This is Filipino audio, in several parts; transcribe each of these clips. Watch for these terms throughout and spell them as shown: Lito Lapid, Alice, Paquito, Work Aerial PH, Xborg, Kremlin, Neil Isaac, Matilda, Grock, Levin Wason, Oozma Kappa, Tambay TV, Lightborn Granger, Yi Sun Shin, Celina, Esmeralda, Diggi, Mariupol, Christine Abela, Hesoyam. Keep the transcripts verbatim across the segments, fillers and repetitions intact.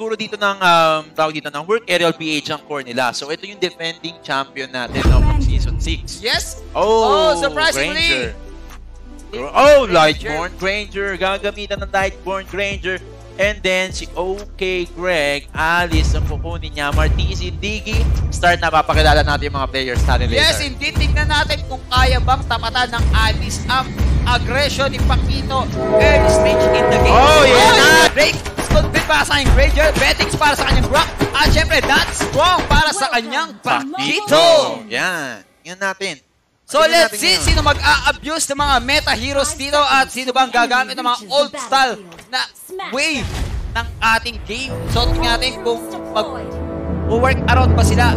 siguro dito ng, um, tawag dito ng Work Aerial P H ang core nila. So, ito yung defending champion natin ng Season six. Yes! Oh, oh surprisingly! Granger. Oh, Lightborn Granger. Gagamitan ng Lightborn Granger. And then, si O K Greg, Alice, ang pupunin niya, Martiz, Diggi. Start na, papakilala natin yung mga players natin later. Yes, indeed. Tingnan natin kung kaya bang tapatan ng Alice ang aggression ni Paquito. Early stage in the game. Oh, yeah! Oh, Greg, scolded para sa kanyang Granger, Bettings para sa kanyang Grock, at syempre, that's strong para sa kanyang Paquito. Yan. Yan natin. So let's see sino mag-a-abuse ng mga meta heroes dito at sino bang gagamit ng mga old style na wave ng ating game. So tingnan natin kung mag-work around pa sila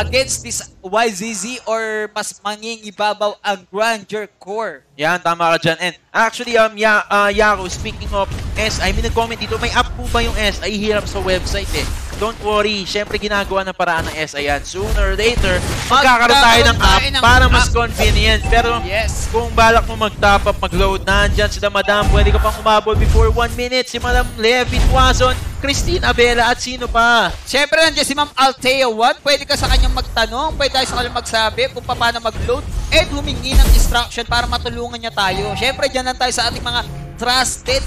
against this Y Z Z or mas mangingibabaw ang Granger core. Yan, tama ka dyan. And actually, um, ya, uh, Yaro, speaking of S I, may nag-comment dito, may up po ba yung S I? Hirap sa website eh. Don't worry, syempre ginagawa ng paraan ng S I yan. Sooner or later, magkakaroon tayo ng app para mas convenient. Pero yes, kung balak mo mag-top up, mag-load, nandyan sila madam. Pwede ka pang umabol before one minute. Si Madam Levin Wason, Christine Abela at sino pa? Syempre nandiyan si Ma'am Altea one. Pwede ka sa kanyang magtanong. Pwede tayo sa kanyang magsabi kung paano mag-load. At humingi ng instruction para matulungan niya tayo. Syempre dyan lang tayo sa ating mga trusted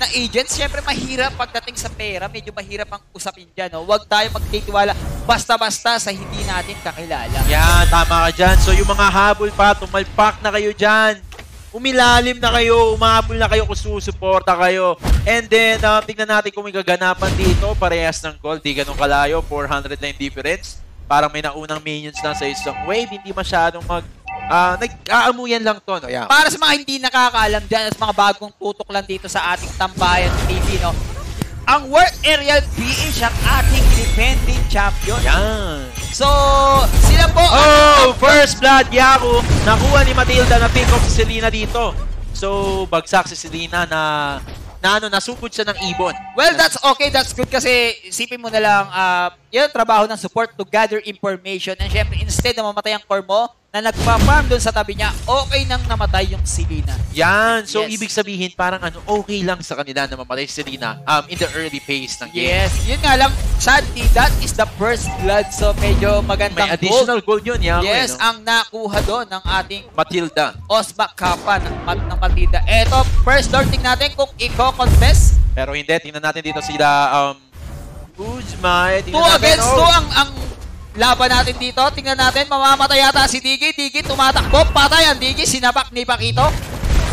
na agents. Siyempre mahirap pagdating sa pera, medyo mahirap ang usapin dyan. No? Huwag tayo magtitiwala basta-basta sa hindi natin kakilala. Yan, tama ka dyan. So yung mga habol pa, tumalpak na kayo dyan. Umilalim na kayo, umabol na kayo kung susuporta kayo. And then, uh, tignan natin kung may gaganapan dito. Parehas ng gold, di ganun kalayo, four hundred line difference. Parang may naunang minions na sa isang wave, hindi masyadong mag... Uh, nag-aamuyan lang to, no? Yeah. Para sa mga hindi nakakaalam dyan at mga bagong tutok lang dito sa ating Tambayan T V, no? Ang Work Aerial P H ang ating defending champion. Yan. So, sila po... Oh! First blood, Yaku! Nakuha ni Matilda na pick-off si Celina dito. So, bagsak si Celina na... na ano, nasugod siya ng ibon. Well, that's okay, that's good kasi isipin mo na lang, uh, yun, trabaho ng support to gather information and syempre, instead na mamatay ang core mo, na nagpa-farm doon sa tabi niya, okay nang namatay yung Celina. Yan, so yes, ibig sabihin, parang ano, okay lang sa kanila na mamatay si Celina um, in the early phase ng game. Yes, yun nga lang, sadly, that is the first blood, so medyo magandang gold. May additional gold, gold yun, yeah. Yes, okay, no? Ang nakuha doon ng ating Matilda. Oozma Kappa ng, ng Matilda. Eto, first door, tingnan natin kung i-contest. Pero hindi, tingnan natin dito sila, um, Oozma. Two against two ang, ang laban natin dito. Tingnan natin, mamamatay yata si Diggi. Diggi tumatakbo. Patay ang Diggi. Sinabak ni Paquito.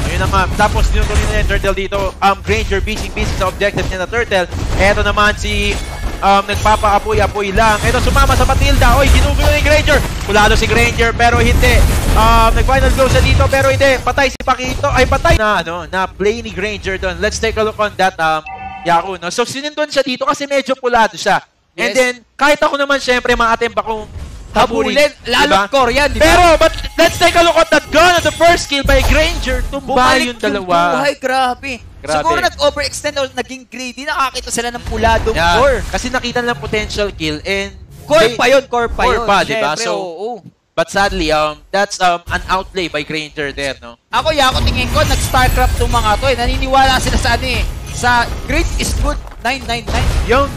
Ayun na nga. Tapos tinutuloy na yung turtle dito. Um, Granger busy-busy sa objective niya na turtle. Eto naman si um, nagpapaapoy-apoy lang. Eto sumama sa Matilda. Oy, ginugulo ni Granger. Kulado si Granger pero hindi. Um, nag-final blow siya dito pero hindi. Patay si Paquito. Ay, patay na, ano, na play ni Granger doon. Let's take a look on that, um, Yaku. No? So sinindon siya dito kasi medyo kulado siya. Yes. And then, kahit ako naman, syempre, maatemp akong habulin. Lalo Korean, di ba? Pero, but let's take a look at that gun. The first kill by Granger. Tumba yung dalawa. Bumalik yung buhay, grabe. Grabe. Siguro nag-overextend o naging greedy. Nakakita sila ng puladong yeah, core. Kasi nakita lang potential kill. And core they, pa yun, core pa core yun. Core pa, di ba? So, oh, oh. But sadly, um, that's um, an outlay by Granger there, no? Ako, yako, tingin ko, nag-starcraft itong mga to eh. Naniniwala sila sa ano eh. Sa Great is Good nine nine nine. Yung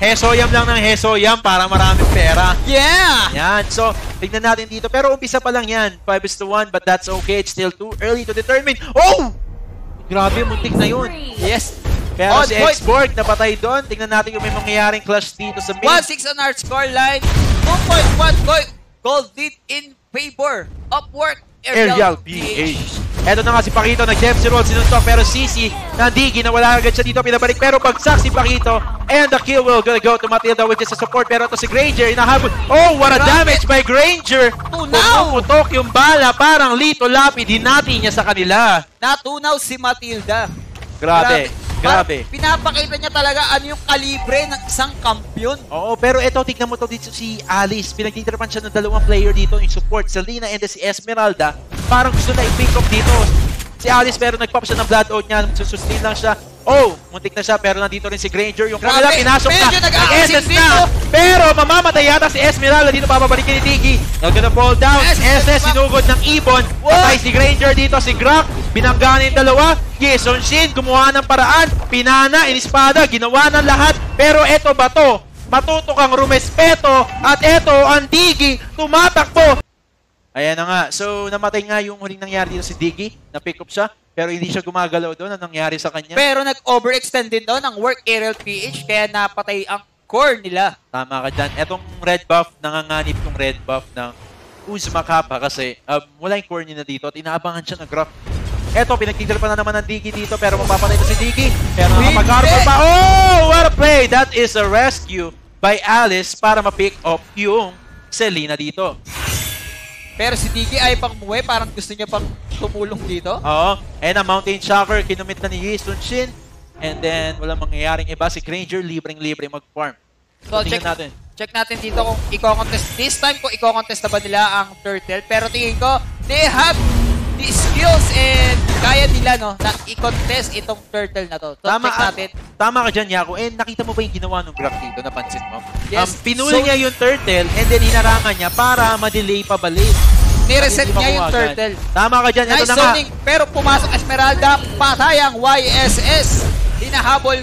Hesoyam lang ng Hesoyam para maraming pera. Yeah! Yan. So, tignan natin dito. Pero umpisa pa lang yan. five is to one, but that's okay. It's still too early to determine. Oh! Grabe, muntik na yun. Yes. Pero on si Xborg, napatay doon. Tignan natin kung may mangyayaring clash dito sa mid. one six on our scoreline. two point one gold lead in favor of Work Aerial P H. Eto na nga si Paquito, nag-depth si Roll, sinuntok, pero Sisi, nandigin, nawala agad siya dito, pinabalik, pero bagsak si Paquito, and the kill will gonna go to Matilda, which is a support, pero ito si Granger, inahabol, oh, what a damage by Granger! Tunaw! Pumuputok yung bala, parang Lito Lapid, hinati niya sa kanila. Natunaw si Matilda. Grabe, grabe. Grabe. Pinapakita niya talaga ano yung kalibre ng isang kampiyon. Oo, pero eto, tignan mo to dito si Alice, pinagtitrapan siya ng dalawang player dito, yung support, Celina and si Esmeralda. Parang gusto na i-pick up dito si Alice pero nagpapasya ng blood out niya, susustain lang siya. Oh, muntik na siya pero nandito rin si Granger. Yung kanila pinasok na. Nag-essence na. Pero mamamatay yata si Esmeralda dito, papabalikin ni Diggi. Not gonna fall down. S S sinugod ng Ibon. Patay si Granger dito, si Grock. Binangganin dalawa. Yi Sun Shin gumawa ng paraan. Pinana, inispada, ginawa ng lahat. Pero eto ba to? Matuto kang rumespeto. At eto ang Diggi tumatakbo. Ayan na nga. So namatay nga yung huling nangyari dito si Diggi. Na-pick up siya. Pero hindi siya gumagalaw doon. Anong nangyari sa kanya? Pero nag-overextend din doon ang Work Aerial P H kaya napatay ang core nila. Tama ka dyan. Etong red buff, nanganganib tong red buff ng Oozma Kappa kasi um, wala yung core nila dito at inaabangan siya ng Grock. Eto, pinagtitripan na naman ng Diggi dito pero mapapatay na si Diggi. Pero nakapag-armor pa. Oh! What a play! That is a rescue by Alice para ma-pick up yung Celina dito. Pero si Diggi ay pang muwe, parang gusto niya pang tumulong dito. Oo. And a Mountain Shocker, kinumit na ni Yi Sun Shin. And then, walang mangyayaring iba. Si Granger, libreng-libre mag-farm. So, so check natin. Check natin dito kung i-contest. This time, kung i-contest na ba nila ang Turtle. Pero tingin ko, they have the skills and kaya nila, no, na i-contest itong Turtle na to. So, tama, check natin. Uh, tama ka dyan, Yako. And nakita mo ba yung ginawa ng Grock dito? Napansin mo? Yes. Um, pinuli so, niya yung Turtle and then hinarangan niya para ma-delay pabalik. Nireset niya yung turtle. Tama ka dyan. Nice zoning. Pero pumasok Esmeralda. Patay ang Y S S. Hinahabol.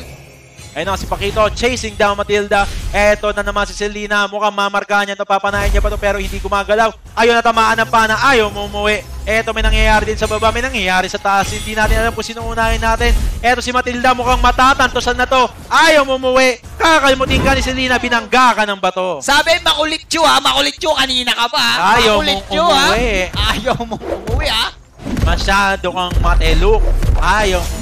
Ayun na si Paquito. Chasing down Matilda. Eto na naman si Celina. Mukhang mamarkahan niya ito. Papanayan niya pa ito pero hindi gumagalaw. Ayun na tamaan ng pana. Ayaw mumuwi. Eto may nangyayari din sa baba. May nangyayari sa taas. Hindi natin alam kung sino unahin natin. Eto si Matilda. Mukhang matatantosan na to. Ayaw mumuwi. Kakalmutin ka ni Celina. Binangga ka ng bato. Sabi, makulit siyo ha. Makulit siyo. Kanina ka ba? Ayaw mong umuwi. Ayaw mong umuwi ha. Masyado kang mateluk. Ayaw mong umuwi.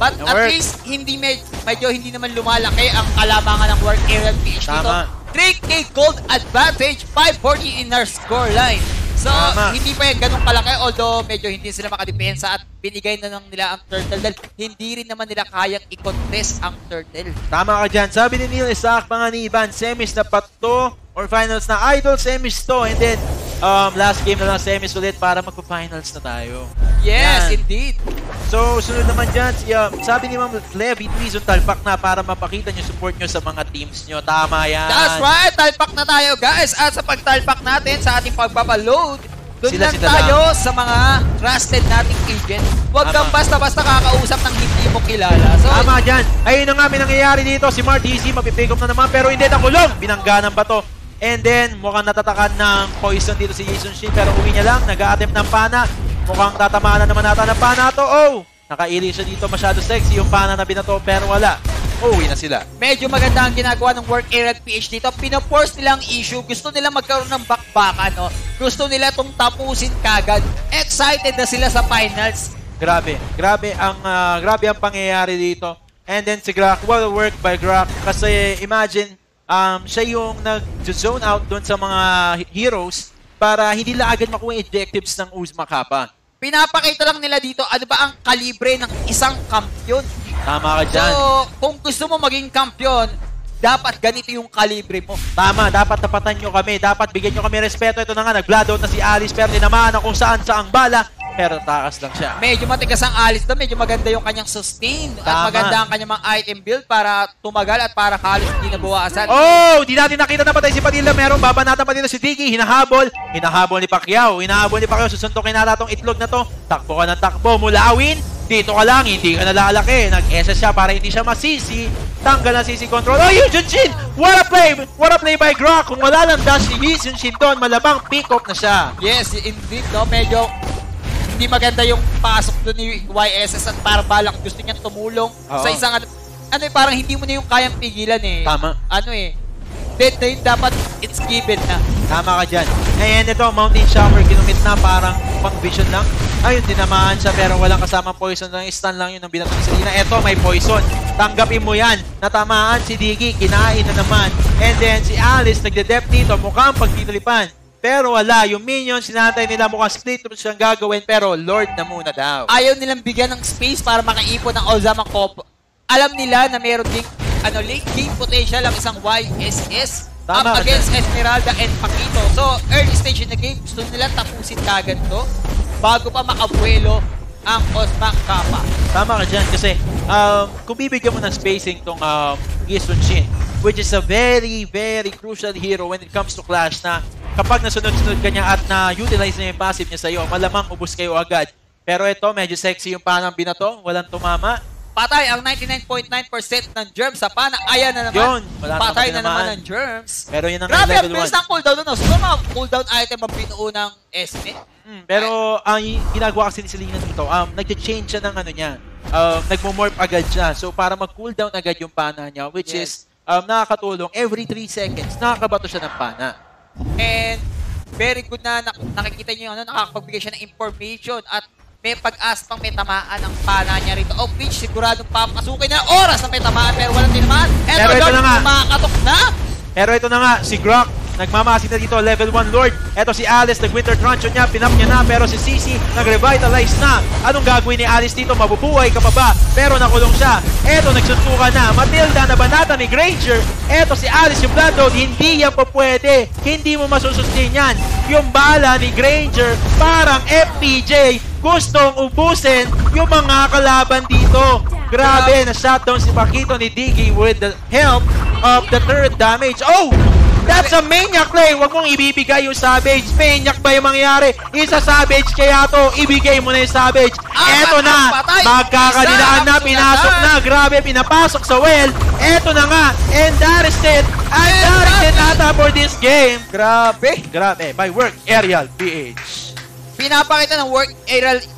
But at least, hindi medyo hindi naman lumalaki ang kalamangan ng Work Aerial P H dito. three K gold advantage, five forty in our score line. So, hindi pa yan ganun kalaki, although medyo hindi sila makadepensa at binigay na lang nila ang turtle dahil hindi rin naman nila kayang i-contest ang turtle. Tama ka dyan. Sabi ni Neil Isaac, mga ni Ivan, semis na pato or finals na idol, semis to. And then, um, last game na lang semis ulit para magpa-finals na tayo. Yes, yan. Indeed. So, sunod naman dyan, si, um, sabi ni Ma'am Levy, Twizon, talpak na para mapakita nyo support nyo sa mga teams nyo. Tama yan. That's right. Talpak na tayo, guys. At sa pagtalpak natin sa ating pagbabaload, doon sila, lang sila tayo lang sa mga trusted nating agent. Huwag kang basta-basta kakausap ng hindi mo kilala. So, tama dyan. Ayun na nga, may nangyayari dito. Si Mart Easy, mapipick up na naman. Pero hindi, nakulong. Binangga ng bato. And then, mukhang natatakan ng poison dito si Yi Sun Shin. Pero uwi niya lang. Nag-a-attempt ng pana. Mukhang tatamaan na naman nata ng pana to. Oh! Nakailing siya dito. Masyado sexy yung pana na binato. Pero wala. Uwi na sila. Medyo maganda ang ginagawa ng Work Aerial P H dito. Pinoforce nilang issue. Gusto nila magkaroon ng bakbakan. No? Gusto nila itong tapusin kagad. Excited na sila sa finals. Grabe. Grabe ang, uh, grabe ang pangyayari dito. And then si Grock. Well worked by Grock. Kasi imagine, Um, siya yung nag-zone out doon sa mga heroes para hindi lang agad makuha yung objectives ng Oozma Kappa. Pinapakita lang nila dito ano ba ang kalibre ng isang kampiyon. Tama ka dyan. So, kung gusto mo maging kampiyon, dapat ganito yung kalibre mo. Tama, dapat tapatan nyo kami. Dapat bigyan nyo kami respeto. Ito na nga, nag-blood out na si Alice pero tinamaan na kung saan saang bala. Pero takas lang siya. Medyo matigas ang Alice doon. Medyo maganda yung kanyang sustain. Tama. At maganda ang kanyang mga item build para tumagal at para halos hindi nabuwasan. Oh! Di natin nakita na patay si Patilda. Meron babanatan pa dito si Diggi. Hinahabol. Hinahabol ni Pacquiao. Hinahabol ni Pacquiao. Susuntokin na natong itlog na to. Takbo ka ng takbo. Mulawin. Dito ka lang. Hindi ka nalalaki. Nag-S S siya para hindi siya masisi. Tanggal na sisi control. Oh! Yi Sun Shin! What a play! What a play by Grock! Kung wala lang dash si Yi Sun Shin doon, malabang pick up na siya. Yes, indeed, no? Medyo hindi maganda yung pasok doon ni Y S S at para balang gusto niya tumulong. Oo. Sa isang ano, ano eh, parang hindi mo na yung kayang pigilan eh. Tama. Ano eh, dead na yun, dapat it's given na. Tama ka dyan. Ngayon ito, Mountain Shower, ginumit na parang pang vision lang. Ayun, dinamaan siya pero walang kasamang poison lang. Stun lang yun ang binato ni Celina. Eto, may poison. Tanggapin mo yan. Natamaan si Diggi, kinain na naman. And then si Alice, nagde-depth dito, mukhang pagtitilipan. Pero wala, yung minions, sinatay nila mukhang split room siyang gagawin, pero Lord na muna daw. Ayaw nilang bigyan ng space para makaipon ng Oozma Kappa. Alam nila na meron ding ano, late game potential ang isang Y S S. Tama, up against na Esmeralda and Paquito. So, early stage in the game, gusto nilang tapusin kagad to bago pa makabuelo ang Oozma Kappa. Tama ka dyan kasi um, kung bibigyan mo ng spacing tong um, Yi Sun Shin, which is a very, very crucial hero when it comes to Clash na kapag nasunod-sunod ka niya at na-utilize niya yung passive niya sa'yo, malamang ubus kayo agad. Pero ito, medyo sexy yung panang binato, walang tumama. Patay ang ninety-nine point nine percent ng germs sa pana. Ayan na naman. Yun, patay na, na naman ang germs. Pero yun ang grabe, level one. Grabe, ang cooldown doon. So, mga cooldown item ang pinuo ng Esme. Mm, pero ang ginagawa kasi ni Celina dito, um, nag-change siya ng ano niya. Um, nagmo-morph agad siya. So, para mag-cooldown agad yung pana niya, which yes. is um, nakakatulong. Every three seconds, nakakabato siya ng pana. And very good na nakikita niyo yung ano, nakakapagbigay siya ng information at may pag-aspang may tamaan ang pana niya rito. Of which, siguradong papasukin niya oras na may tamaan, pero walang tinamaan. Pero ito na nga. Kumakatok na. Pero ito na nga, si Grock, nagmamasid na dito, level one Lord. Ito si Alice, nag-winter truncheon niya, pinap niya na, pero si Cici, nag-revitalize na. Anong gagawin ni Alice dito? Mabubuhay ka pa ba? Pero nakulong siya. Ito, nagsuntukan na. Matilda, nabanata ni Granger. Ito si Alice, yung blood load, hindi yan po pwede. Hindi mo masusustain yan. Yung bala ni Granger, parang F P J. Gustong ubusin yung mga kalaban dito. Grabe, na-shutdown si Paquito ni Diggi with the help of the third damage. Oh! That's a maniac play! Huwag mong ibibigay yung savage. Maniac ba yung mangyari? Isa savage kaya to. Ibigay mo na yung savage. Eto na! Magkakanilaan na. Pinasok na. Grabe, pinapasok sa well. Eto na nga. And that is it. And that is it ata for this game. Grabe. Grabe. By Work Aerial P H. Pinapakita ng Work Aerial